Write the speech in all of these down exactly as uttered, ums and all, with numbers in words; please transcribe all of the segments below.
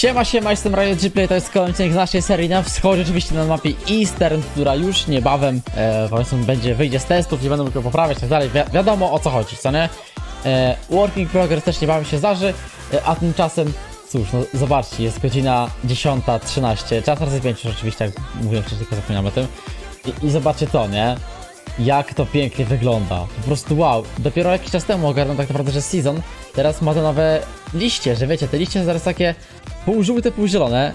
Siema, siema, jestem Rajot GPLAY, to jest kolejny odcinek z naszej serii na wschodzie, oczywiście na mapie Eastern, która już niebawem e, powiedzmy będzie, wyjdzie z testów, nie będą tylko poprawiać i tak dalej, wi wiadomo o co chodzi, co nie? E, working progress też niebawem się zdarzy, e, a tymczasem, cóż, no zobaczcie, jest godzina dziesiąta trzynaście, czas razy pięć oczywiście, jak mówiłem wcześniej, tylko zapominam o tym. I, I zobaczcie to, nie? Jak to pięknie wygląda, po prostu wow, dopiero jakiś czas temu ogarnąłem tak naprawdę, że season teraz ma te nowe liście, że wiecie, te liście są zaraz takie pół żółte, pół zielone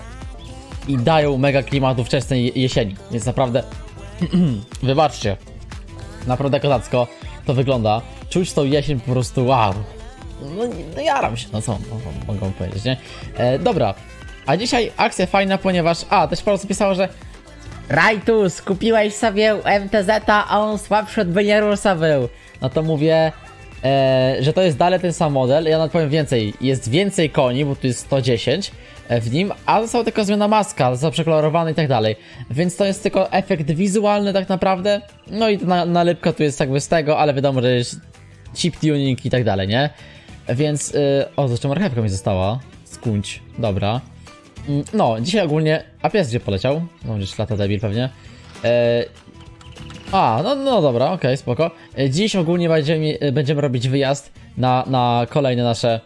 i dają mega klimatu wczesnej jesieni, więc naprawdę, wybaczcie, naprawdę kozacko to wygląda, czuć tą jesień po prostu wow, no, no jaram się, no co mogę powiedzieć, nie? E, dobra, a dzisiaj akcja fajna, ponieważ, a też po prostu pisało, że Rajtus, kupiłeś sobie M T Z-a, a on słabszy od Białorusa był. No to mówię, e, że to jest dalej ten sam model. Ja nawet powiem więcej. Jest więcej koni, bo tu jest sto dziesięć w nim, a została tylko zmiana maska, został przekolorowany i tak dalej. Więc to jest tylko efekt wizualny tak naprawdę. No i ta nalepka tu jest jakby z tego, ale wiadomo, że jest chip tuning i tak dalej, nie? Więc, y, o, zresztą marchewka mi została. Skądś, dobra. No, dzisiaj ogólnie... A pies gdzie poleciał? No, gdzieś lata debil pewnie. Eee... A, no, no dobra, okej, okay, spoko. Eee, dziś ogólnie będziemy, będziemy robić wyjazd na, na kolejne nasze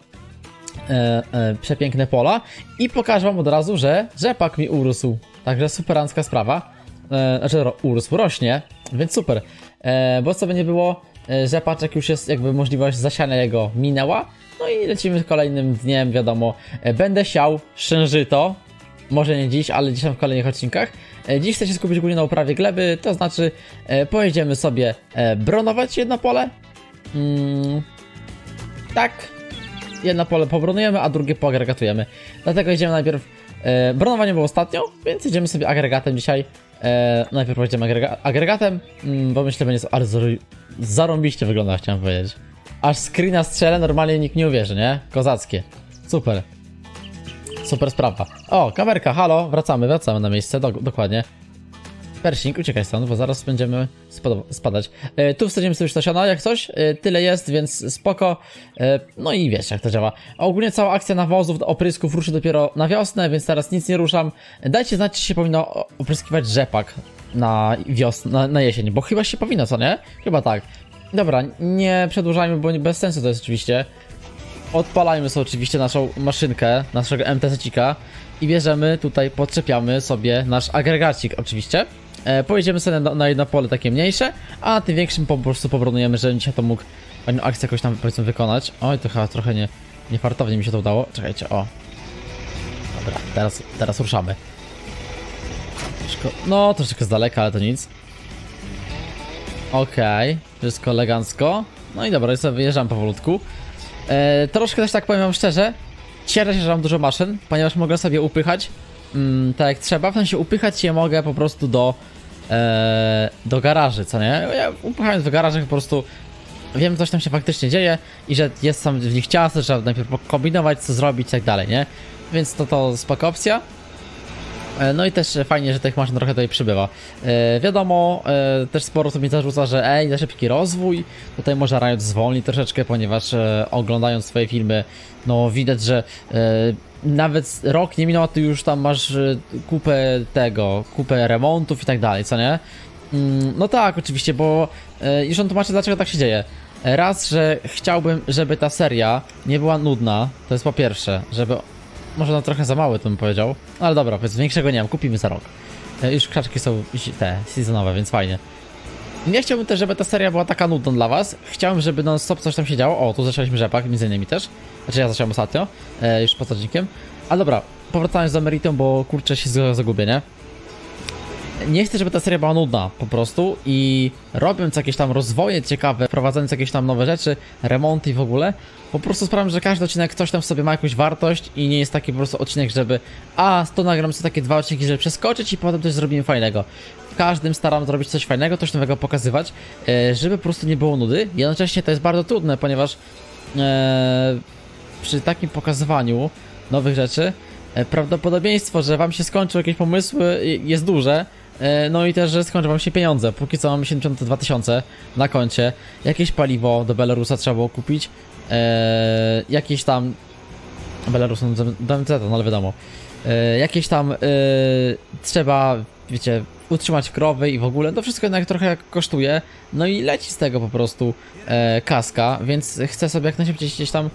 e, e, przepiękne pola. I pokażę wam od razu, że rzepak mi urósł. Także superancka sprawa. Eee, znaczy ro, urósł, rośnie, więc super. Eee, bo co by nie było, e, rzepaczek już jest jakby możliwość zasiania jego minęła. No i lecimy kolejnym dniem, wiadomo. Będę siał szczężyto. Może nie dziś, ale dzisiaj w kolejnych odcinkach. Dziś chcę się skupić głównie na uprawie gleby, to znaczy pojedziemy sobie bronować jedno pole. Mm, tak. Jedno pole pobronujemy, a drugie poagregatujemy. Dlatego idziemy najpierw... E, bronowanie było ostatnio, więc idziemy sobie agregatem dzisiaj. E, najpierw pojedziemy agrega agregatem, mm, bo myślę, że będzie... Ale zarąbiście wygląda, chciałem powiedzieć. Aż screena strzelę, normalnie nikt nie uwierzy, nie? Kozackie. Super. Super sprawa. O, kamerka, halo, wracamy, wracamy na miejsce, do, dokładnie. Persik, uciekaj stąd, bo zaraz będziemy spadać. E, tu wsadzimy sobie już to siano, jak coś, e, tyle jest, więc spoko. E, no i wiesz, jak to działa. A ogólnie cała akcja nawozów, oprysków ruszy dopiero na wiosnę, więc teraz nic nie ruszam. Dajcie znać, czy się powinno opryskiwać rzepak na wiosnę, na, na jesień, bo chyba się powinno, co nie? Chyba tak. Dobra, nie przedłużajmy, bo bez sensu to jest oczywiście. Odpalajmy sobie oczywiście naszą maszynkę, naszego M T Z-cika i bierzemy tutaj, podczepiamy sobie nasz agregacik oczywiście. E, pojedziemy sobie na, na jedno pole takie mniejsze, a na tym większym po prostu pobronujemy, żebym dzisiaj to mógł fajną akcję jakoś tam powiedzmy wykonać. Oj, to chyba trochę nie, nie fartownie mi się to udało. Czekajcie, o. Dobra, teraz, teraz ruszamy. Troszkę, no, troszeczkę z daleka, ale to nic. Okej, okay, wszystko elegancko. No i dobra, już sobie wyjeżdżam powolutku. E, troszkę też tak powiem wam szczerze, cieszę się, że mam dużo maszyn, ponieważ mogę sobie upychać mm, tak jak trzeba, w sensie upychać je mogę po prostu do e, do garaży, co nie? Ja upychając do garaży po prostu wiem, coś tam się faktycznie dzieje i że jest sam w nich ciasno, trzeba najpierw kombinować, co zrobić i tak dalej, nie? Więc to to spoko opcja. No i też fajnie, że tych maszyn trochę tutaj przybywa. E, wiadomo, e, też sporo sobie zarzuca, że ej, za szybki rozwój. Tutaj może Riot zwolni troszeczkę, ponieważ e, oglądając swoje filmy, no widać, że e, nawet rok nie minął, a ty już tam masz e, kupę tego, kupę remontów i tak dalej, co nie? Mm, no tak, oczywiście, bo e, już on tłumaczy, dlaczego tak się dzieje. Raz, że chciałbym, żeby ta seria nie była nudna, to jest po pierwsze, żeby... Może no trochę za mały, to bym powiedział. No ale dobra, więc większego nie mam, kupimy za rok. Już krzaczki są te, seasonowe, więc fajnie. Nie chciałbym też, żeby ta seria była taka nudna dla was. Chciałbym, żeby non stop coś tam się działo. O, tu zaczęliśmy rzepak, między innymi też. Znaczy ja zacząłem ostatnio, e, już pod odcinkiem. A dobra, powracając do meritum, bo kurczę się zagubię, nie? Nie chcę, żeby ta seria była nudna po prostu i robiąc jakieś tam rozwoje ciekawe, wprowadzając jakieś tam nowe rzeczy, remonty i w ogóle, po prostu sprawiam, że każdy odcinek coś tam w sobie ma jakąś wartość i nie jest taki po prostu odcinek, żeby a, to nagram sobie takie dwa odcinki, żeby przeskoczyć i potem coś zrobimy fajnego. W każdym staram zrobić coś fajnego, coś nowego pokazywać, żeby po prostu nie było nudy. Jednocześnie to jest bardzo trudne, ponieważ ee, przy takim pokazywaniu nowych rzeczy prawdopodobieństwo, że wam się skończą jakieś pomysły jest duże. No i też, że skończą wam się pieniądze. Póki co mam siedemdziesiąt dwa tysiące na koncie. Jakieś paliwo do Białorusa trzeba było kupić. Eee, jakieś tam Belarus, no ale wiadomo. Yy, jakieś tam yy, trzeba, wiecie, utrzymać krowy i w ogóle, to wszystko jednak trochę kosztuje, no i leci z tego po prostu e, kaska, więc chcę sobie jak najszybciej gdzieś tam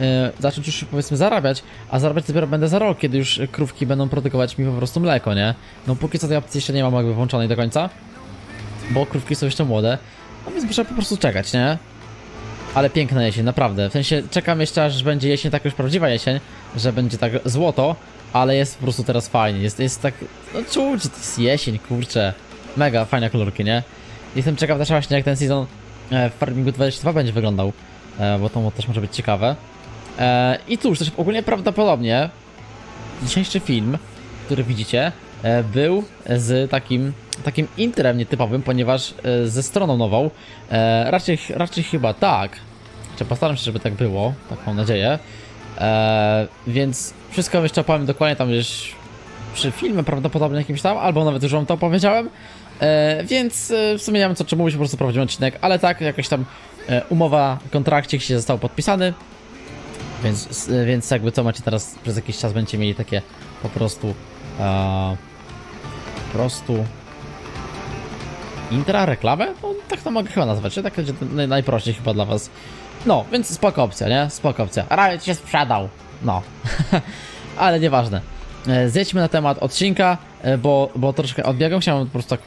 e, zacząć już, powiedzmy, zarabiać, a zarabiać dopiero będę za rok, kiedy już krówki będą produkować mi po prostu mleko, nie? No póki co tej opcji jeszcze nie mam jakby włączonej do końca, bo krówki są jeszcze młode, no więc muszę po prostu czekać, nie? Ale piękna jesień, naprawdę, w sensie czekam jeszcze aż będzie jesień, tak już prawdziwa jesień, że będzie tak złoto. Ale jest po prostu teraz fajnie, jest, jest tak, no czuć, to jest jesień, kurczę, mega fajne kolorki, nie? Jestem ciekaw też właśnie jak ten sezon w Farmingu dwadzieścia dwa będzie wyglądał, bo to też może być ciekawe. I cóż, też ogólnie prawdopodobnie dzisiejszy film, który widzicie, był z takim, takim interem nietypowym, ponieważ ze stroną nową, raczej, raczej chyba tak, czy postaram się, żeby tak było, tak mam nadzieję. Eee, więc wszystko wyszczapałem dokładnie tam gdzieś przy filmie prawdopodobnie jakimś tam, albo nawet już wam to powiedziałem, eee, więc e, w sumie nie wiem co, czy mówić, po prostu prowadzimy odcinek, ale tak, jakaś tam e, umowa, kontrakcik się został podpisany, więc, e, więc jakby co macie teraz, przez jakiś czas będziecie mieli takie po prostu e, po prostu intra, reklamę? No, tak to mogę chyba nazwać, tak będzie najprościej chyba dla was. No, więc spoko opcja, nie? Spoko opcja. Riot się sprzedał. No. Ale nieważne. Zjedźmy na temat odcinka, bo, bo troszkę odbiegam. Chciałem po prostu tak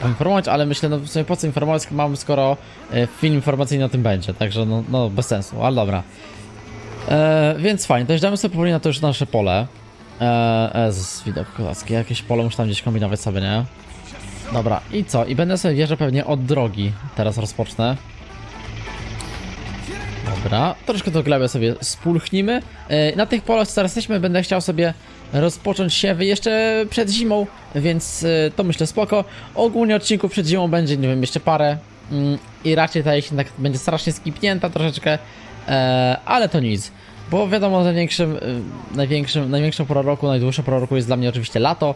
poinformować, ale myślę, no w sumie po co informować mam, skoro film informacyjny o tym będzie. Także no, no bez sensu, ale dobra. E, więc fajnie, dojeżdżamy sobie powoli na to już nasze pole. E, z widok kozacki. Jakieś pole muszę tam gdzieś kombinować sobie, nie? Dobra, i co? I będę sobie wjeżdżał pewnie od drogi. Teraz rozpocznę. Dobra, troszkę do glebę sobie spulchnimy. Na tych polach, co teraz jesteśmy, będę chciał sobie rozpocząć siewy jeszcze przed zimą, więc to myślę spoko. Ogólnie odcinków przed zimą będzie, nie wiem, jeszcze parę i raczej ta jesień tak będzie strasznie skipnięta troszeczkę, ale to nic. Bo wiadomo, największym, największym, największą porą roku, najdłuższą porą roku jest dla mnie oczywiście lato,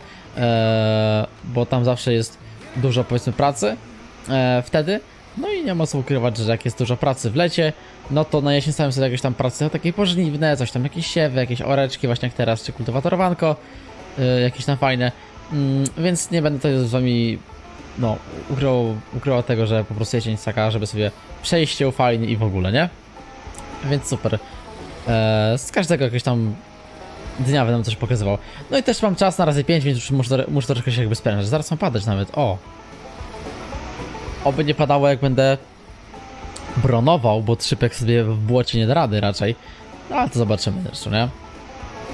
bo tam zawsze jest dużo, powiedzmy, pracy wtedy. No i nie ma co ukrywać, że jak jest dużo pracy w lecie, no to na jesień stawiam sobie jakieś tam prace takie pożniwne, coś tam, jakieś siewy, jakieś oreczki właśnie jak teraz, czy kultywatorowanko, yy, jakieś tam fajne, yy, więc nie będę tutaj z wami, no, ukrył, ukrył tego, że po prostu jesień jest taka, żeby sobie przejść ją fajnie i w ogóle, nie? Więc super, yy, z każdego jakiegoś tam dnia będę coś pokazywał. No i też mam czas na razy pięć, więc już muszę, muszę troszkę się jakby sprężać, zaraz mam padać nawet, o! Oby nie padało jak będę bronował, bo trzypek sobie w błocie nie da rady raczej. No ale to zobaczymy zresztą, nie?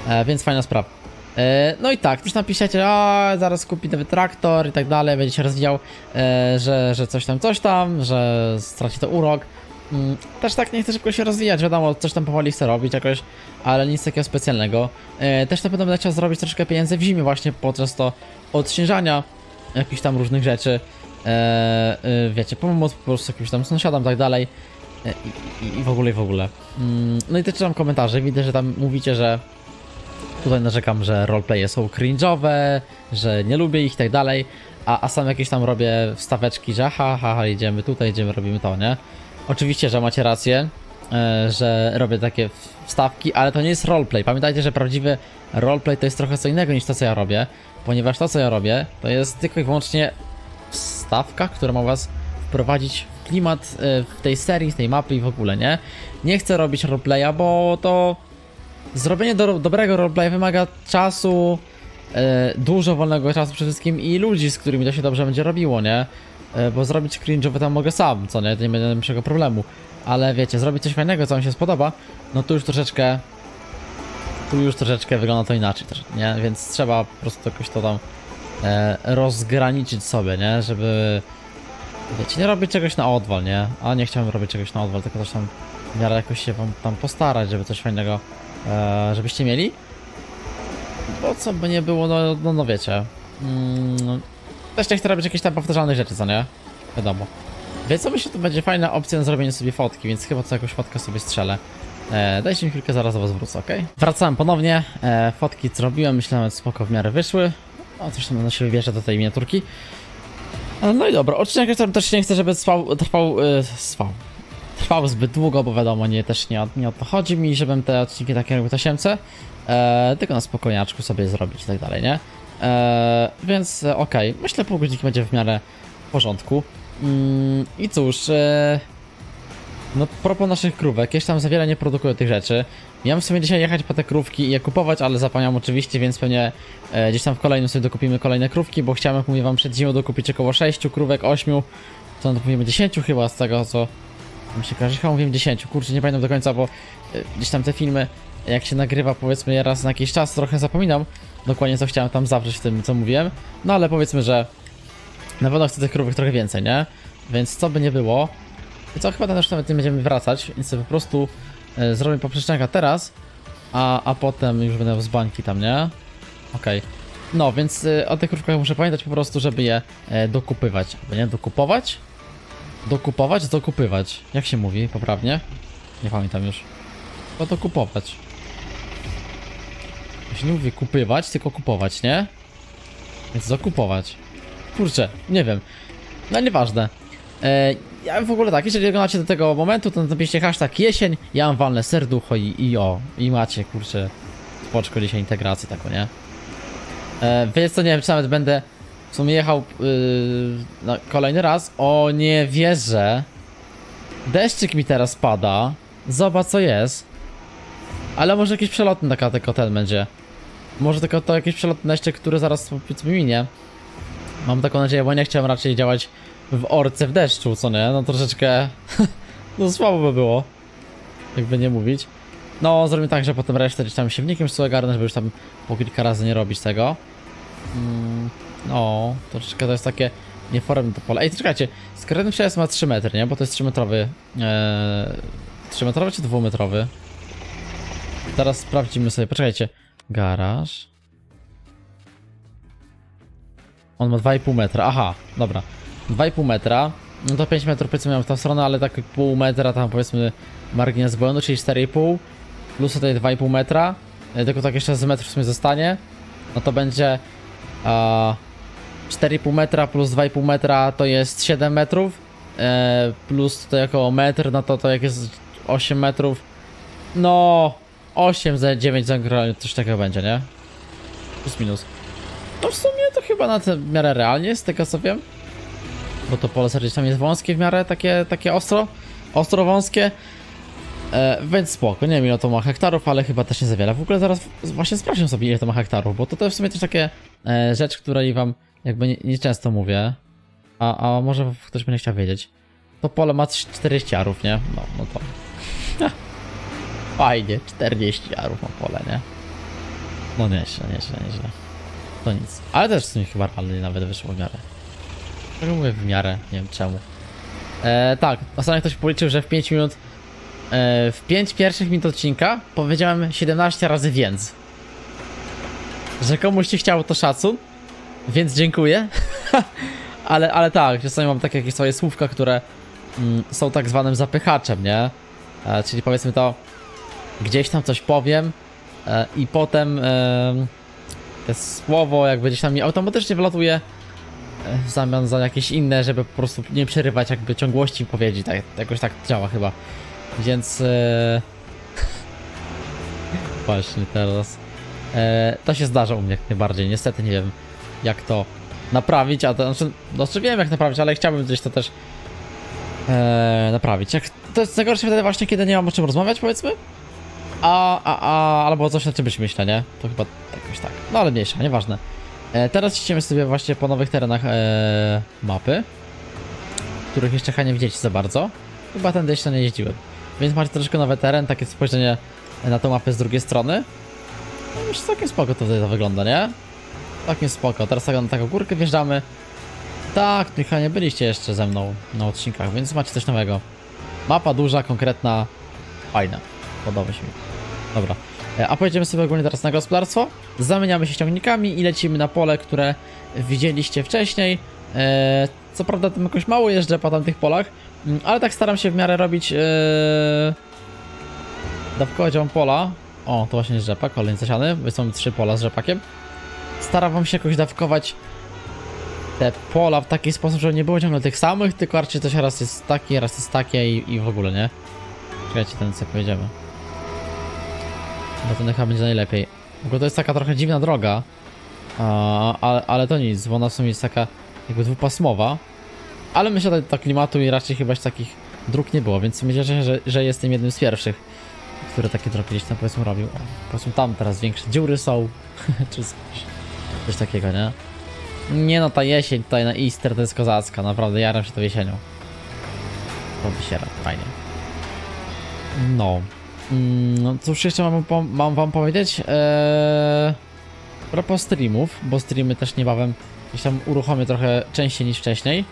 E, więc fajna sprawa. E, no i tak, już napiszecie, a zaraz kupi nowy traktor i tak dalej, będzie się rozwijał, e, że, że coś tam, coś tam, że straci to urok. Mm, też tak nie chcę szybko się rozwijać, wiadomo, coś tam powoli chcę robić jakoś, ale nic takiego specjalnego. E, też na pewno będę chciał zrobić troszkę pieniędzy w zimie właśnie podczas to odśnieżania jakichś tam różnych rzeczy. Eee, wiecie, pomóc po prostu jakimś tam sąsiadom, tak dalej eee, i, i w ogóle, i w ogóle. Mm, no i też czytam komentarze, widzę, że tam mówicie, że tutaj narzekam, że roleplaye są cringe'owe, że nie lubię ich, tak dalej, a, a sam jakieś tam robię wstaweczki, że ha, ha, ha, idziemy tutaj, idziemy, robimy to, nie? Oczywiście, że macie rację, eee, że robię takie wstawki, ale to nie jest roleplay. Pamiętajcie, że prawdziwy roleplay to jest trochę co innego niż to, co ja robię, ponieważ to, co ja robię, to jest tylko i wyłącznie wstawka, która ma was wprowadzić w klimat y, w tej serii, w tej mapy i w ogóle, nie? Nie chcę robić roleplaya, bo to zrobienie do, dobrego roleplaya wymaga czasu, y, dużo wolnego czasu przede wszystkim i ludzi, z którymi to się dobrze będzie robiło, nie? Y, bo zrobić cringe'owy tam mogę sam, co nie? To nie będzie najmniejszego problemu. Ale wiecie, zrobić coś fajnego, co mi się spodoba, no tu już troszeczkę tu już troszeczkę wygląda to inaczej, nie? Więc trzeba po prostu jakoś to tam rozgraniczyć sobie, nie? Żeby, wiecie, nie robić czegoś na odwal, nie? A nie chciałem robić czegoś na odwal, tylko też tam w miarę jakoś się wam tam postarać, żeby coś fajnego e, żebyście mieli. Bo co by nie było, no, no, no wiecie. Mm, też nie chcę robić jakichś tam powtarzalnych rzeczy, co nie? Wiadomo. Więc co, myślę, że to będzie fajna opcja na zrobienie sobie fotki, więc chyba co jakąś fotkę sobie strzelę. E, dajcie mi chwilkę, zaraz do was wrócę, okej? Okay? Wracałem ponownie, e, fotki zrobiłem, myślałem, że spoko w miarę wyszły. O, coś tam się wybierze do tej miniaturki. No i dobra, odcinek też nie chcę, żeby trwał, trwał, yy, trwał, trwał zbyt długo, bo wiadomo, nie, też nie, nie o to chodzi mi, żebym te odcinki takie robił tasiemce, e, tylko na spokojniaczku sobie zrobić i tak dalej, nie? E, więc okej, okay. Myślę, że pół godzinki będzie w miarę w porządku. Mm, I cóż, e, no propos naszych krówek, jeszcze tam za wiele nie produkują tych rzeczy. Miałem w sumie dzisiaj jechać po te krówki i je kupować, ale zapomniałem oczywiście, więc pewnie e, gdzieś tam w kolejnym sobie dokupimy kolejne krówki, bo chciałem, jak mówię wam, przed zimą dokupić około sześciu krówek, ośmiu, to no, powiemy dziesięciu chyba z tego, co mi się kojarzy, chyba mówiłem dziesięciu, kurczę, nie pamiętam do końca, bo e, gdzieś tam te filmy, jak się nagrywa, powiedzmy, raz na jakiś czas, trochę zapominam dokładnie, co chciałem tam zawrzeć w tym, co mówiłem, no ale powiedzmy, że na pewno chcę tych krówek trochę więcej, nie? Więc co by nie było, i co chyba na nasz temat tym będziemy wracać, więc sobie po prostu e, zrobię poprzeczniaka teraz, a, a potem już będę z bańki tam, nie? Okej. Okay. No, więc e, o tych krówkach muszę pamiętać po prostu, żeby je e, dokupywać, bo nie? Dokupować? Dokupować? Dokupywać. Jak się mówi poprawnie? Nie pamiętam już. To dokupować. Ja się nie mówi kupywać, tylko kupować, nie? Więc dokupować. Kurczę, nie wiem. No nieważne. E, ja w ogóle tak, jeżeli oglądacie do tego momentu, to napiszcie hashtag jesień, ja mam walne serducho i, i o. I macie, kurczę, spoczko dzisiaj integracji taką, nie? E, wiecie co, nie wiem, czy nawet będę w sumie jechał yy, na kolejny raz. O, nie wierzę. Deszczyk mi teraz pada. Zobacz, co jest. Ale może jakiś przelotny taka, tylko ten będzie. Może tylko to jakiś przelotny deszczyk, który zaraz mi minie. Mam taką nadzieję, bo nie chciałem raczej działać w orce w deszczu, co nie? No troszeczkę... no słabo by było. Jakby nie mówić. No zrobię tak, że potem resztę gdzieś tam siewnikiem sobie garnę, żeby już tam po kilka razy nie robić tego. Mm, no, troszeczkę to jest takie nieforemne to pole. Ej, czekajcie, skradny przejazd ma trzy metry, nie? Bo to jest trzymetrowy... Ee, trzymetrowy czy dwumetrowy? Teraz sprawdzimy sobie, poczekajcie. Garaż... On ma dwa i pół metra, aha, dobra. dwa i pół metra, no to pięć metrów powiedzmy miałem w tą stronę, ale tak pół metra tam powiedzmy margines błędu, czyli cztery i pół. Plus tutaj dwa i pół metra, tylko tak jeszcze z metrów w sumie zostanie. No to będzie e, cztery i pół metra plus dwa i pół metra to jest siedem metrów. E, plus tutaj około metr, no to to jak jest osiem metrów. No, osiem, dziewięć coś takiego będzie, nie? Plus minus. No w sumie to chyba na tę miarę realnie, z tego co wiem. Bo to pole serdecznie tam jest wąskie w miarę, takie, takie ostro, ostro wąskie. E, więc spoko, nie wiem ile to ma hektarów, ale chyba też nie za wiele. W ogóle zaraz właśnie sprawdzę sobie ile to ma hektarów, bo to, to jest w sumie też takie e, rzecz, której wam jakby nie, nie często mówię. A, a może ktoś będzie chciał wiedzieć. To pole ma czterdzieści arów, nie? No, no to... fajnie, czterdzieści arów ma pole, nie? No nieźle, nieźle, nieźle. To nic. Ale też w sumie chyba realnie nawet wyszło w miarę. Czego mówię w miarę? Nie wiem czemu. E, tak, ostatnio ktoś policzył, że w pięć minut... E, w pięć pierwszych minut odcinka powiedziałem siedemnaście razy więc. Że komuś ci chciało to szacun, więc dziękuję. ale, ale tak, czasami mam takie jakieś swoje słówka, które mm, są tak zwanym zapychaczem, nie? E, czyli powiedzmy to... Gdzieś tam coś powiem e, i potem... E, słowo jakby gdzieś tam mi automatycznie wylatuje w zamian za jakieś inne, żeby po prostu nie przerywać jakby ciągłości powiedzi, tak, jakoś tak działa chyba, więc e... właśnie teraz e... to się zdarza u mnie jak najbardziej, niestety nie wiem jak to naprawić, a to znaczy, znaczy wiem jak naprawić, ale chciałbym gdzieś to też e... naprawić, jak... to jest najgorsze wtedy właśnie kiedy nie mam o czym rozmawiać powiedzmy. A, a, a, albo coś na czymś myślę, nie? To chyba jakoś tak. No ale mniejsza, nieważne. E, teraz idziemy sobie właśnie po nowych terenach e, mapy, których jeszcze chyba nie widzieliście za bardzo. Chyba tędy jeszcze nie jeździłem. Więc macie troszkę nowy teren, takie spojrzenie na tą mapę z drugiej strony. No już całkiem spoko to tutaj to wygląda, nie? Całkiem spoko. Teraz tak na taką górkę wjeżdżamy. Tak, tu chyba nie byliście jeszcze ze mną na odcinkach, więc macie coś nowego. Mapa duża, konkretna, fajna. Podoba się mi. Dobra, a pojedziemy sobie ogólnie teraz na gospodarstwo. Zamieniamy się ciągnikami i lecimy na pole, które widzieliście wcześniej. eee, Co prawda tam jakoś mało jeżdżę po tamtych polach, ale tak staram się w miarę robić eee, dawkować wam pola. O, to właśnie jest rzepak, kolejny zasiany, bo są trzy pola z rzepakiem. Staram wam się jakoś dawkować te pola w taki sposób, żeby nie było ciągle tych samych, tylko raczej coś raz jest takie, raz jest takie i, i w ogóle, nie? Czekajcie, ten sobie pojedziemy. Bo ten chyba będzie najlepiej. W ogóle to jest taka trochę dziwna droga, a, ale, ale to nic, bo ona w sumie jest taka jakby dwupasmowa. Ale myślę, że do klimatu i raczej chyba takich dróg nie było, więc myślę, że, że, że jestem jednym z pierwszych, który takie drogi gdzieś tam powiedzmy robił. O, powiedzmy tam teraz większe dziury są, czy coś takiego, nie? Nie no, ta jesień tutaj na Easter to jest kozacka, naprawdę jaram się tą jesienią. Robi się fajnie. No. No cóż jeszcze mam, mam wam powiedzieć? Eee, propos streamów, bo streamy też niebawem gdzieś tam uruchomię trochę częściej niż wcześniej.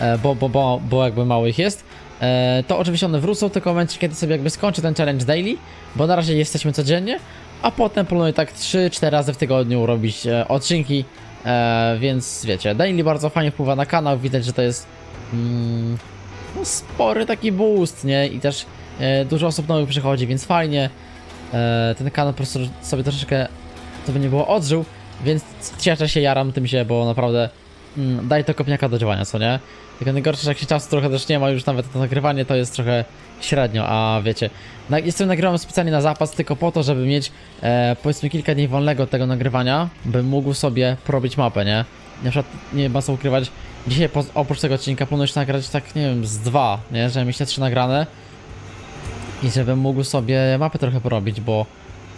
Eee, bo, bo, bo, bo jakby mało ich jest. Eee, to oczywiście one wrócą tylko w momencie, kiedy sobie jakby skończę ten challenge daily, bo na razie jesteśmy codziennie. A potem planuję tak trzy cztery razy w tygodniu robić e, odcinki, e, więc wiecie, daily bardzo fajnie wpływa na kanał, widać, że to jest mm, no, spory taki boost, nie? I też e, dużo osób nowych przychodzi, więc fajnie. E, ten kanał po prostu sobie troszeczkę, to by nie było, odżył, więc cieszę się, jaram tym się, bo naprawdę mm, daje to kopniaka do działania, co nie? Tylko najgorsze, że jak się czasu trochę też nie ma, już nawet to nagrywanie to jest trochę średnio, a wiecie, na, jestem nagrywam specjalnie na zapas tylko po to, żeby mieć e, powiedzmy kilka dni wolnego od tego nagrywania, bym mógł sobie porobić mapę, nie? Na przykład, nie ma co ukrywać, dzisiaj po, oprócz tego odcinka planuję się nagrać tak, nie wiem, z dwa, nie? Żeby mieć te trzy nagrane i żebym mógł sobie mapę trochę porobić, bo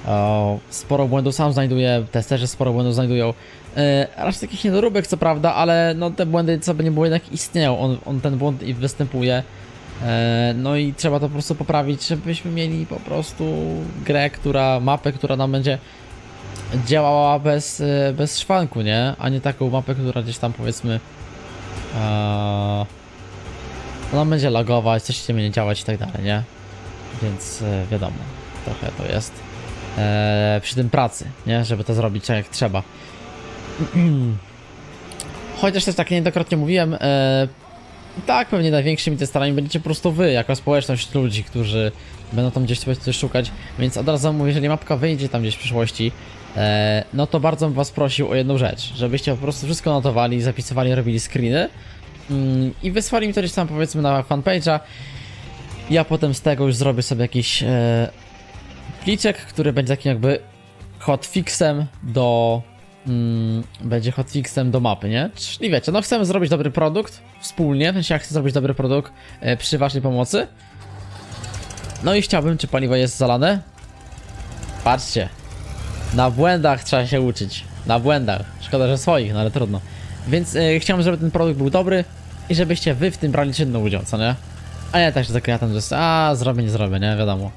o, sporo błędów sam znajduję, testerzy sporo błędów znajdują. Yy, raczej takich niedoróbek co prawda, ale no te błędy co by nie było jednak istnieją, on, on ten błąd i występuje. Yy, no i trzeba to po prostu poprawić, żebyśmy mieli po prostu grę, która, mapę, która nam będzie działała bez, yy, bez szwanku, nie? A nie taką mapę, która gdzieś tam powiedzmy yy, ona będzie lagować, coś się nie działać i tak dalej, nie? Więc yy, wiadomo, trochę to jest Eee, przy tym pracy, nie? Żeby to zrobić jak trzeba. Chociaż też tak niejednokrotnie mówiłem, eee, tak pewnie największymi testerami będziecie po prostu wy, jako społeczność ludzi, którzy będą tam gdzieś coś szukać, więc od razu mówię, jeżeli mapka wyjdzie tam gdzieś w przyszłości, eee, no to bardzo bym was prosił o jedną rzecz, żebyście po prostu wszystko notowali, zapisywali, robili screeny yy, i wysłali mi to gdzieś tam powiedzmy na fanpage'a. Ja potem z tego już zrobię sobie jakiś eee, pliczek, który będzie takim jakby hotfixem do mm, będzie hotfixem do mapy, nie? Czyli wiecie, no chcemy zrobić dobry produkt wspólnie, w sensie ja chcę zrobić dobry produkt e, przy waszej pomocy. No i chciałbym, czy paliwo jest zalane? Patrzcie, na błędach trzeba się uczyć, na błędach, szkoda, że swoich, no ale trudno. Więc e, chciałem, żeby ten produkt był dobry i żebyście wy w tym brali czynny udział, co nie? A ja tak się zaklinam, że a zrobię, nie zrobię, nie? Wiadomo.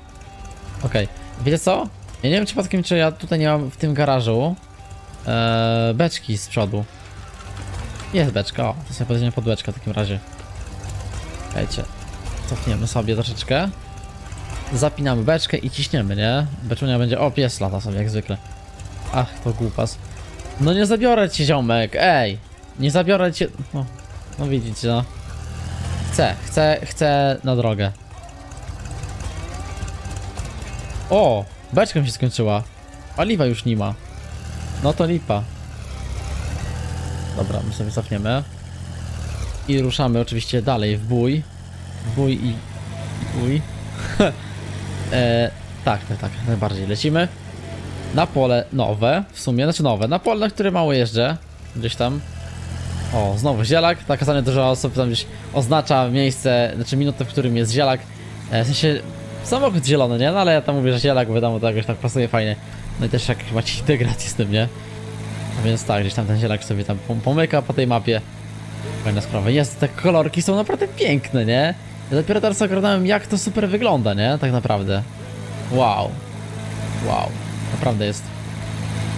Okej. Okay. Wiecie co? Ja nie wiem przypadkiem, czy ja tutaj nie mam w tym garażu ee, beczki z przodu. Jest beczka, o, to sobie podejdziemy pod beczkę w takim razie. Słuchajcie, cofniemy sobie troszeczkę. Zapinamy beczkę i ciśniemy, nie? Beczunia będzie, o, pies lata sobie jak zwykle. Ach, to głupas. No nie zabiorę ci, ziomek, ej! Nie zabiorę ci... No, no widzicie, no. Chcę, chcę, chcę na drogę. O! Beczka mi się skończyła. Paliwa już nie ma. No to lipa. Dobra, my sobie cofniemy. I ruszamy oczywiście dalej w bój. W bój i... i bój. e, tak, tak, tak. Najbardziej lecimy. Na pole nowe. W sumie, znaczy nowe. Na pole, na które mało jeżdżę. Gdzieś tam. O, znowu zielak. Tak, ostatnio dużo osób tam gdzieś oznacza miejsce, znaczy minutę, w którym jest zielak. E, w sensie... Samochód zielony, nie? No ale ja tam mówię, że zielak, bo wiadomo, to jakoś tak pasuje fajnie. No i też jak chyba ci integracji z tym, nie? No więc tak, gdzieś tam ten zielak sobie tam pomyka po tej mapie. Fajna sprawa. Jest, te kolorki są naprawdę piękne, nie? Ja dopiero teraz oglądałem, jak to super wygląda, nie? Tak naprawdę. Wow. Wow. Naprawdę jest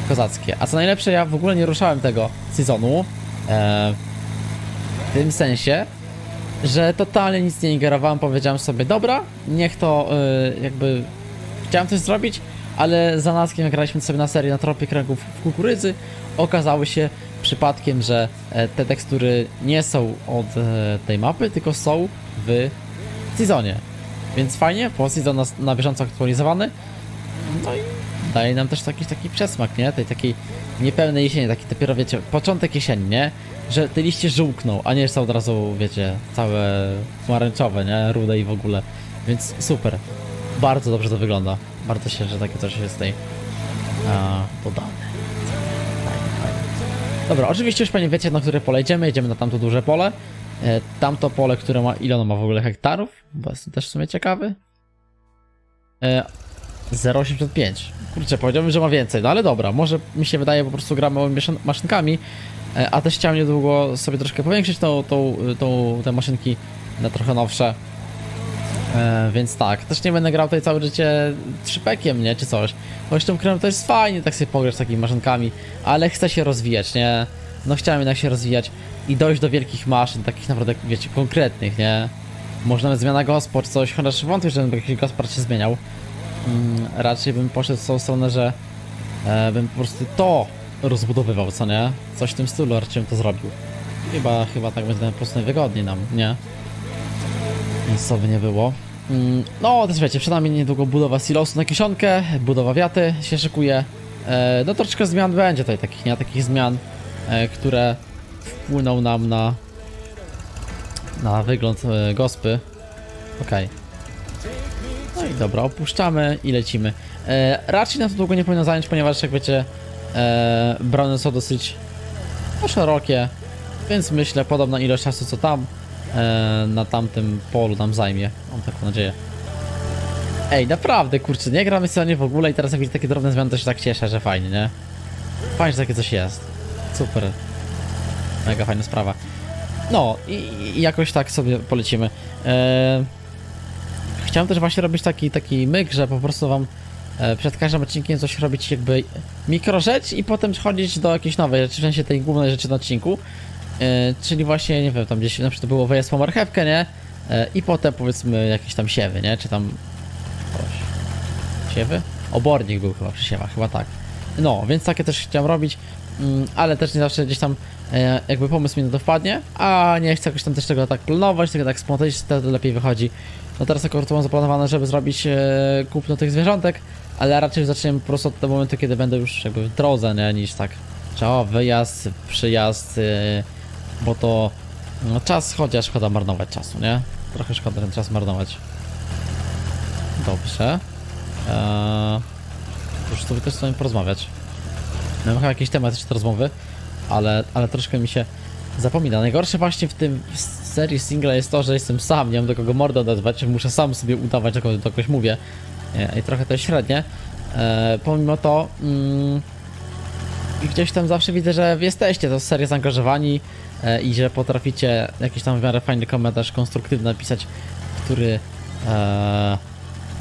kozackie. A co najlepsze, ja w ogóle nie ruszałem tego sezonu. Eee, w tym sensie... że totalnie nic nie ingerowałem, powiedziałem sobie, dobra, niech to yy, jakby... Chciałem coś zrobić, ale za naskiem, jak graliśmy sobie na serii na tropie kręgów w kukurydzy, okazało się przypadkiem, że e, te tekstury nie są od e, tej mapy, tylko są w sezonie. Więc fajnie, bo sezon na, na bieżąco aktualizowany. No i daje nam też taki, taki przesmak, nie? Tej takiej niepełnej jesieni, taki dopiero, wiecie, początek jesieni, nie? Że te liście żółkną, a nie są od razu, wiecie, całe pomarańczowe, nie? Rude i w ogóle. Więc super. Bardzo dobrze to wygląda. Bardzo się, że takie coś jest tej dodane. Dobra, oczywiście już pewnie wiecie, na które pole jedziemy. Jedziemy na tamto duże pole. E, tamto pole, które ma, ile ono ma w ogóle hektarów? Bo jestem też w sumie ciekawy. E, zero przecinek osiemdziesiąt pięć. Kurczę, powiedziałbym, że ma więcej, no ale dobra, może mi się wydaje, po prostu gramy maszynkami, a też chciałem niedługo sobie troszkę powiększyć tą, tą, tą, te maszynki na trochę nowsze, e, więc tak, też nie będę grał tutaj całe życie trzypekiem, nie, czy coś, bo jeszcze tym to jest fajnie, tak sobie pograć z takimi maszynkami, ale chcę się rozwijać, nie, no chciałem jednak się rozwijać i dojść do wielkich maszyn, takich naprawdę, wiecie, konkretnych, nie, może nawet zmiana gospod, coś, chociaż wątpię, że jakiś gospodarz się zmieniał. Mm, raczej bym poszedł w tą stronę, że e, bym po prostu to rozbudowywał, co nie? Coś w tym stylu, raczej bym to zrobił. Chyba, chyba tak będzie po prostu najwygodniej nam, nie? Nic sobie nie było. Mm, no, też wiecie, przed nami niedługo budowa silosu na kiszonkę, budowa wiaty się szykuje. E, no troszeczkę zmian będzie tutaj takich, nie? Takich zmian, e, które wpłyną nam na, na wygląd e, gospy. Okej. Okay. No i dobra, opuszczamy i lecimy. E, raczej nam to długo nie powinno zająć, ponieważ jak wiecie, e, brony są dosyć no, szerokie, więc myślę, podobna ilość czasu co tam e, na tamtym polu nam zajmie. Mam taką nadzieję. Ej, naprawdę, kurczę, nie gramy sobie w ogóle i teraz jak widzę takie drobne zmiany, to się tak cieszę, że fajnie, nie? Fajnie, że takie coś jest. Super. Mega fajna sprawa. No i, i jakoś tak sobie polecimy. E, Chciałem też właśnie robić taki, taki myk, że po prostu wam e, przed każdym odcinkiem coś robić jakby mikro rzecz i potem chodzić do jakiejś nowej rzeczy, w sensie tej głównej rzeczy na odcinku. E, czyli właśnie, nie wiem, tam gdzieś na przykład było wyjazd po marchewkę, nie? E, I potem powiedzmy jakieś tam siewy, nie? Czy tam... Proszę. Siewy? Obornik był chyba przy siewach, chyba tak. No, więc takie też chciałem robić, mm, ale też nie zawsze gdzieś tam e, jakby pomysł mi na to wpadnie, a nie chcę jakoś tam też tego tak planować, tego tak spontanicznie, wtedy lepiej wychodzi. No teraz akurat mam zaplanowane, żeby zrobić e, kupno tych zwierzątek, ale raczej zaczniemy po prostu od tego momentu, kiedy będę już jakby w drodze, nie? Niż tak, że o, wyjazd, przyjazd, e, bo to no, czas, chociaż szkoda marnować czasu, nie? Trochę szkoda ten czas marnować. Dobrze. E, już tu też z wami porozmawiać. Mam chyba jakiś temat jeszcze do rozmowy, ale, ale troszkę mi się zapomina. Najgorsze właśnie w tym w serii singla jest to, że jestem sam, nie mam do kogo mordę odezwać, muszę sam sobie udawać, do, do kogoś mówię. I trochę to jest średnie. E, pomimo to mm, gdzieś tam zawsze widzę, że jesteście to serię zaangażowani e, i że potraficie jakiś tam w miarę fajny komentarz konstruktywny napisać, który e,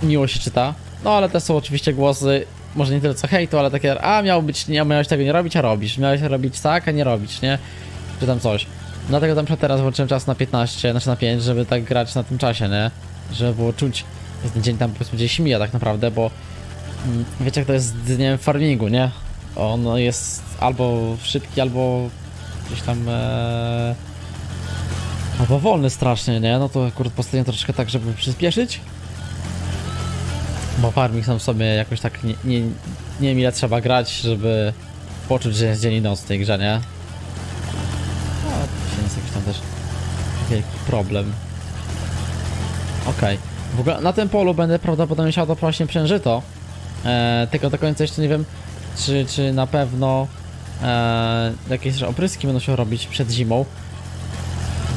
miło się czyta. No ale to są oczywiście głosy, może nie tyle co hejtu, ale takie, a miał być, nie, miałeś tego nie robić, a robisz, miałeś robić tak, a nie robić, nie? Czy tam coś. Dlatego tam teraz włączyłem czas na piętnaście, znaczy na pięć, żeby tak grać na tym czasie, nie? Żeby było czuć, że ten dzień tam po prostu gdzieś mija tak naprawdę, bo mm, wiecie jak to jest z dniem farmingu, nie? On jest albo szybki, albo gdzieś tam... E... albo wolny strasznie, nie? No to akurat postawiłem troszeczkę tak, żeby przyspieszyć. Bo farming sam sobie jakoś tak nie, nie, nie wiem ile trzeba grać, żeby poczuć, że jest dzień i noc w tej grze, nie? Wielki problem. Okej. Okay. W ogóle na tym polu będę prawdopodobnie siał to właśnie przężyto. E, tylko do końca jeszcze nie wiem, czy, czy na pewno e, jakieś opryski będą się robić przed zimą.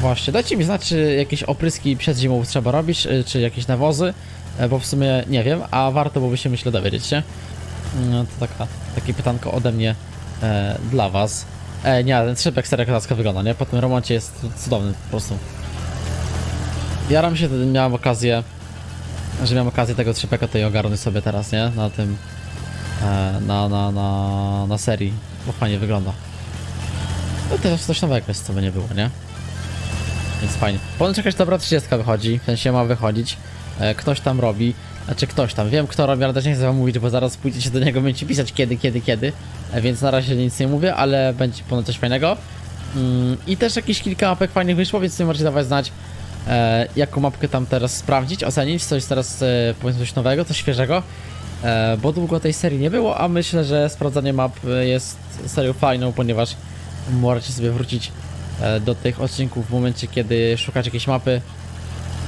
Właśnie, dajcie mi znać, czy jakieś opryski przed zimą trzeba robić, czy jakieś nawozy, bo w sumie nie wiem, a warto byłoby się myślę dowiedzieć, nie? No to taka, takie pytanko ode mnie e, dla was. Ej, nie, ten szybek stara kozacka wygląda, nie? Po tym remoncie jest cudowny, po prostu. Jaram się, wtedy miałem okazję, że miałem okazję tego trzepeka tej ogarnąć sobie teraz, nie? Na tym, e, na, na, na, na serii, bo fajnie wygląda. No też coś nowego jest, co by nie było, nie? Więc fajnie. Ponoć jakaś dobra trzydziestka wychodzi, w sensie ma wychodzić, e, ktoś tam robi. Znaczy ktoś tam, wiem kto robi, ale też nie chcę wam mówić, bo zaraz pójdziecie do niego, będziecie pisać kiedy, kiedy, kiedy. Więc na razie nic nie mówię, ale będzie ponad coś fajnego. mm, I też jakieś kilka mapek fajnych wyszło, więc nie możecie dawać znać e, jaką mapkę tam teraz sprawdzić, ocenić, coś teraz e, powiedzmy coś nowego, coś świeżego. bo długo tej serii nie było, a myślę, że sprawdzanie map jest serią fajną, ponieważ możecie sobie wrócić do tych odcinków w momencie, kiedy szukacie jakiejś mapy.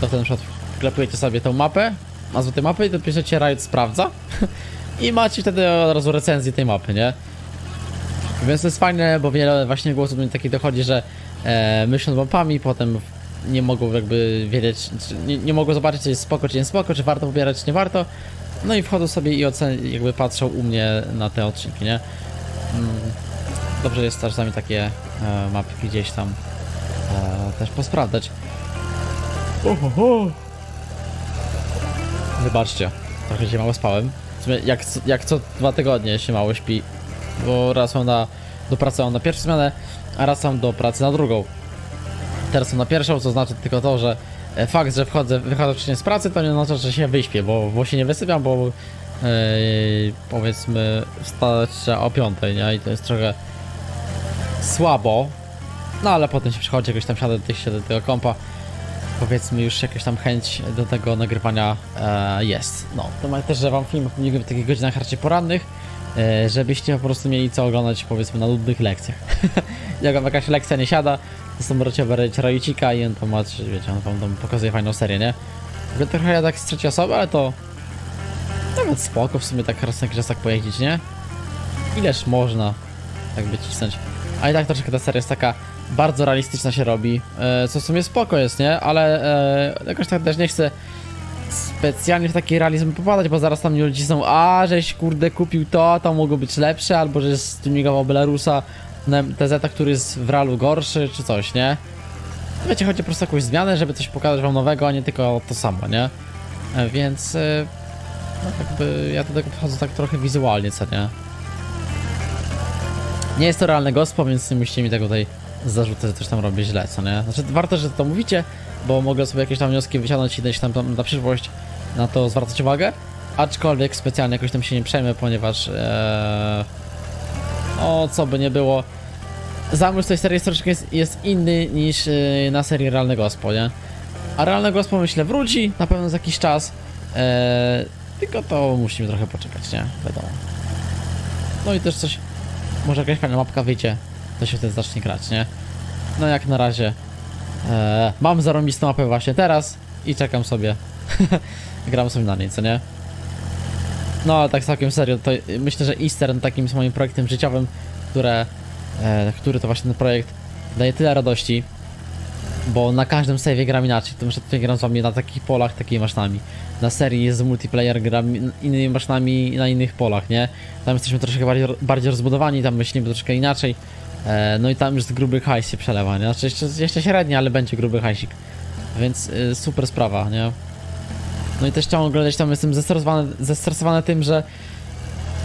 To na przykład wklepujecie sobie tą mapę, nazwę tej mapy i dopiszecie Riot sprawdza i macie wtedy od razu recenzję tej mapy, nie? Więc to jest fajne, bo wiele właśnie głosów do mnie takich dochodzi, że e, myślą mapami, potem nie mogą jakby wiedzieć, nie, nie mogą zobaczyć, czy jest spoko, czy nie spoko, czy warto pobierać, czy nie warto. No i wchodzą sobie i ocen, jakby patrzą u mnie na te odcinki, nie? Dobrze jest czasami takie e, mapki gdzieś tam e, też posprawdzać. Ohoho. Wybaczcie, trochę się mało spałem. W sumie jak, jak co dwa tygodnie się mało śpi, bo raz mam na, do pracy mam na pierwszą zmianę, a raz mam do pracy na drugą. Teraz mam na pierwszą, co znaczy tylko to, że fakt, że wchodzę, wychodzę wcześniej z pracy, to nie oznacza, że się wyśpię, bo, bo się nie wysypiam, bo yy, powiedzmy wstać się o piątej, nie? I to jest trochę słabo, no ale potem się przychodzi, jakoś tam siadę do, tych, siadę do tego kompa, powiedzmy już jakaś tam chęć do tego nagrywania e, jest. No, to mam też, że wam film w takich godzinach raczej porannych, e, żebyście po prostu mieli co oglądać, powiedzmy, na nudnych lekcjach. Jak wam jakaś lekcja nie siada, to są możecie wybrać Rajcika i on tam ma, wiecie, on tam, tam pokazuje fajną serię, nie? Bo trochę ja tak z trzeciej osoby, ale to nawet spoko w sumie tak raz na tak pojeździć, nie? Ileż można tak wycisnąć. A i tak troszkę ta seria jest taka bardzo realistyczna się robi, co w sumie spoko jest, nie? Ale e, jakoś tak też nie chcę specjalnie w taki realizm popadać, bo zaraz tam ludzie są, a żeś kurde kupił to, to mogło być lepsze, albo że jest tuningował Belarusa na M T Z, który jest w realu gorszy, czy coś, nie? Wiecie, chodzi po prostu o jakąś zmianę, żeby coś pokazać wam nowego, a nie tylko to samo, nie? E, więc e, no jakby ja do tego podchodzę tak trochę wizualnie, co nie? Nie jest to Realne Gospo, więc nie musicie mi tego tutaj zarzucę, że coś tam robię źle, co nie? Znaczy warto, że to mówicie, bo mogę sobie jakieś tam wnioski wyciągnąć i dać tam, tam na przyszłość na to zwracać uwagę, aczkolwiek specjalnie jakoś tam się nie przejmę, ponieważ ee, o co by nie było, zamysł tej serii troszeczkę jest, jest inny niż e, na serii Realne Gospo, nie? A Realne Gospo myślę wróci na pewno za jakiś czas, e, tylko to musimy trochę poczekać, nie? Wiadomo. No i też coś, może jakaś fajna mapka wyjdzie, to się wtedy zacznie grać, nie? No jak na razie eee, mam zarąbistą mapę właśnie teraz i czekam sobie. Gram sobie na niej, co nie? No ale tak całkiem serio, to myślę, że Eastern takim jest moim projektem życiowym, które, e, który to właśnie ten projekt daje tyle radości, bo na każdym save'ie gram inaczej. To myślę, że tutaj gram z wami na takich polach, takimi maszynami. Na serii z multiplayer gram innymi maszynami na innych polach, nie? Tam jesteśmy troszkę bardziej, bardziej rozbudowani, tam myślimy troszkę inaczej. No i tam już gruby hajs się przelewa, nie? Znaczy jeszcze, jeszcze średni, ale będzie gruby hajsik. Więc y, super sprawa, nie? No i też chciałem oglądać, tam jestem zestresowany, zestresowany tym, że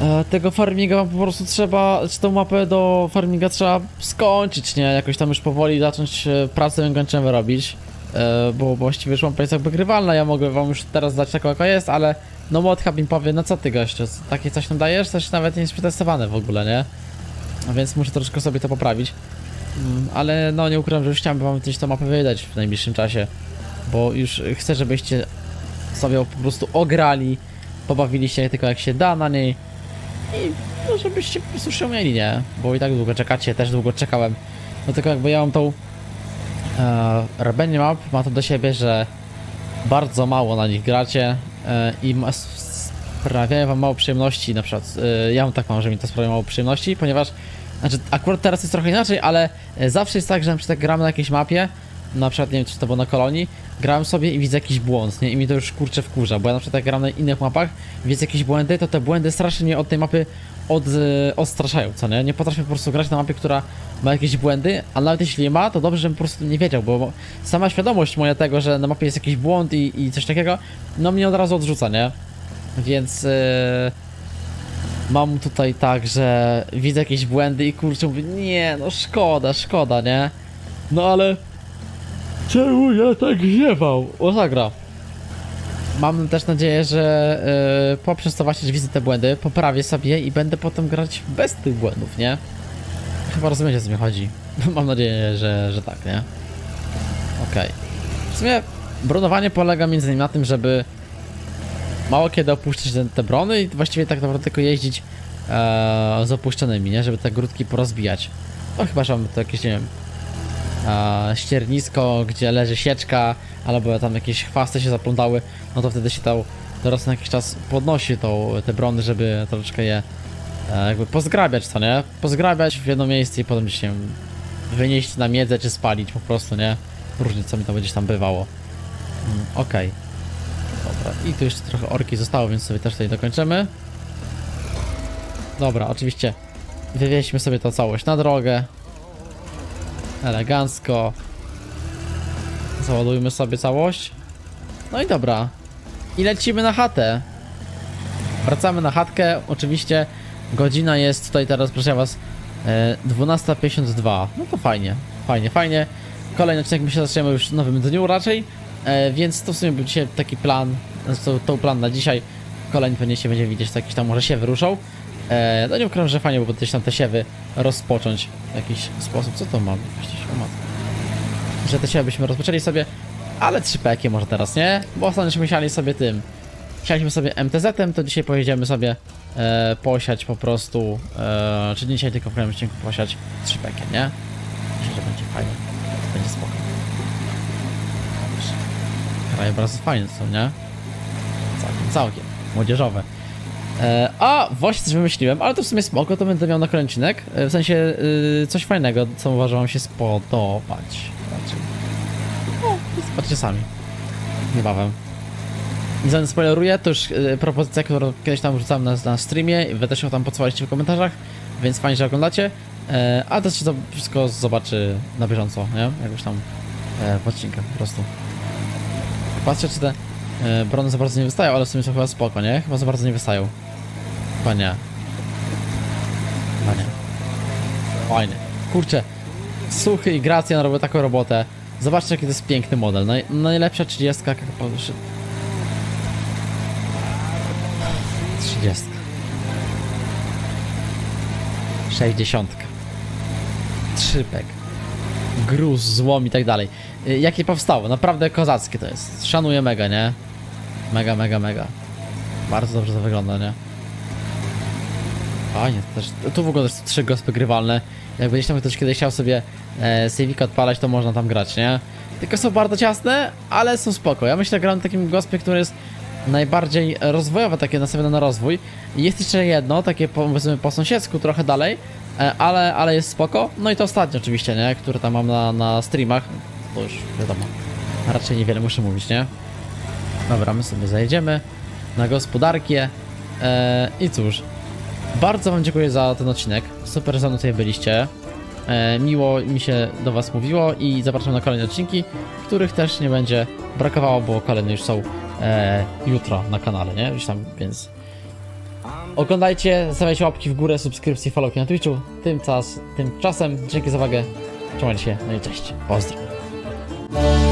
y, tego farminga po prostu trzeba, czy tą mapę do farminga trzeba skończyć, nie? Jakoś tam już powoli zacząć y, pracę męczącą robić, y, bo, bo właściwie już mapa jest jakby grywalna, ja mogę wam już teraz dać taką jaka jest, ale no Modhub mi powie, no co ty gościu, takie coś tam dajesz, coś nawet nie jest przetestowane w ogóle, nie? Więc muszę troszkę sobie to poprawić. Ale no nie ukrywam, że już chciałbym wam gdzieś tą mapę wydać w najbliższym czasie. Bo już chcę, żebyście sobie po prostu ograli, pobawili się tylko jak się da na niej. I no, żebyście po prostu się umieli, nie? Bo i tak długo czekacie, też długo czekałem. No tylko jakby ja mam tą e, robienie map, ma to do siebie, że bardzo mało na nich gracie e, i ma, sprawiają wam mało przyjemności, na przykład e, ja mam tak mam, że mi to sprawia mało przyjemności, ponieważ znaczy, akurat teraz jest trochę inaczej, ale zawsze jest tak, że na przykład gramy na jakiejś mapie, na przykład nie wiem, czy to było na kolonii, grałem sobie i widzę jakiś błąd, nie? I mi to już kurczę wkurza, bo ja na przykład jak gram na innych mapach, widzę jakieś błędy, to te błędy strasznie mnie od tej mapy od, y, odstraszają, co nie? Nie potrafię po prostu grać na mapie, która ma jakieś błędy, a nawet jeśli nie ma, to dobrze, żebym po prostu nie wiedział, bo sama świadomość moja tego, że na mapie jest jakiś błąd i, i coś takiego, no mnie od razu odrzuca, nie? Więc... Y, mam tutaj tak, że widzę jakieś błędy i kurczę mówię, nie no szkoda, szkoda, nie? No ale... czemu ja tak ziewał? O zagra. Mam też nadzieję, że yy, poprzez to właśnie, że widzę te błędy, poprawię sobie i będę potem grać bez tych błędów, nie? Chyba rozumiecie, o co mi chodzi. Mam nadzieję, że, że tak, nie? Okej. Okay. W sumie, bronowanie polega między innymi na tym, żeby mało kiedy opuszczać te, te brony i właściwie tak naprawdę tylko jeździć e, z opuszczonymi, nie? Żeby te grudki porozbijać. No chyba, że mamy to jakieś, nie wiem, e, ściernisko, gdzie leży sieczka, albo tam jakieś chwasty się zaplątały, no to wtedy się to teraz na jakiś czas podnosi tą, te brony, żeby troszeczkę je e, jakby pozgrabiać, co nie? Pozgrabiać w jedno miejsce i potem gdzieś, nie wiem, wynieść na miedzę czy spalić po prostu, nie? Różnie co mi to gdzieś tam bywało. Mm, Okej. Okay. Dobra, i tu jeszcze trochę orki zostało, więc sobie też tutaj dokończymy. Dobra, oczywiście wywieźmy sobie to całość na drogę. Elegancko. Załadujmy sobie całość. No i dobra. I lecimy na chatę. Wracamy na chatkę. Oczywiście godzina jest tutaj teraz, proszę was, dwunasta pięćdziesiąt dwa. No to fajnie, fajnie, fajnie. Kolejny odcinek my się zaczniemy już w nowym dniu raczej. E, więc to w sumie był dzisiaj taki plan, to, to plan na dzisiaj. Kolejny pewnie się będzie widzieć, to jakiś tam może siewy ruszą. E, no nie ukrywam, że fajnie byłoby też tam te siewy rozpocząć w jakiś sposób. Co to mam? Że te siewy byśmy rozpoczęli sobie, ale trzy pekie może teraz, nie? Bo ostatnio siali sobie tym. Sialiśmy sobie em te zetem, to dzisiaj pojedziemy sobie e, posiać po prostu. E, czy dzisiaj tylko w kolejnym odcinku posiać trzy pekie, nie? Myślę, że będzie fajnie. Będzie spoko. Krajobrazy fajne są, nie? Całkiem, całkiem. Młodzieżowe. E, a, właśnie coś wymyśliłem, ale to w sumie spoko, to będę miał na kolejny odcinek. E, w sensie y, coś fajnego, co uważam wam się spodobać. No, zobaczcie sami. Niebawem. I zanim spoileruję, to już y, propozycja, którą kiedyś tam wrzucałem na, na streamie i wy też ją tam podsłaliście w komentarzach, więc fajnie, że oglądacie. E, a też się to wszystko zobaczy na bieżąco, nie? Jakoś tam e, w odcinkach po prostu. Patrzę, czy te y, brony za bardzo nie wystają, ale w sumie to chyba spoko, nie? Chyba za bardzo nie wystają. Chyba nie. Chyba nie. Fajny. Kurczę. Suchy i Gracjan robią taką robotę. Zobaczcie, jaki to jest piękny model. Naj, najlepsza trzydziestka, jaka powyższa. trzydzieści. sześćdziesiąt. Trzypek. Gruz, złom i tak dalej. Jakie powstało, naprawdę kozackie to jest. Szanuję mega, nie? Mega, mega, mega. Bardzo dobrze to wygląda, nie? Fajnie, to też. Tu w ogóle też trzy gospy grywalne. Jak będziesz tam ktoś kiedyś chciał sobie e, save'ika odpalać, to można tam grać, nie? Tylko są bardzo ciasne, ale są spoko. Ja myślę, że gram na takim gospie, który jest najbardziej rozwojowe, takie nastawione na rozwój. Jest jeszcze jedno, takie po, powiedzmy po sąsiedzku, trochę dalej, e, ale, ale jest spoko. No i to ostatnie oczywiście, nie? Które tam mam na, na streamach. Bo już wiadomo, raczej niewiele muszę mówić, nie? Dobra, my sobie zajedziemy na gospodarkę. E, I cóż, bardzo wam dziękuję za ten odcinek. Super, że ze mną tutaj byliście. E, miło mi się do was mówiło i zapraszam na kolejne odcinki, których też nie będzie brakowało, bo kolejne już są e, jutro na kanale, nie? Już tam, więc oglądajcie, zostawiajcie łapki w górę, subskrypcje, followki na Twitchu. Tymczas, tymczasem dzięki za uwagę, trzymajcie się, no i cześć, pozdro. Thank you.